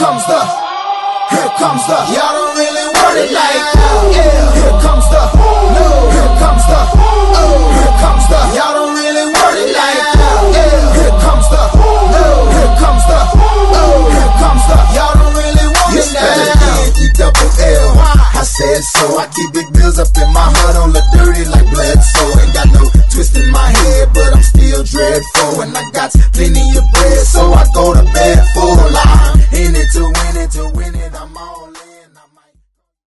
comes the, here comes the. Y'all don't really want it like that. Yeah. Here comes the, no. Here comes the, oh. Here comes the. Y'all don't really want it like that.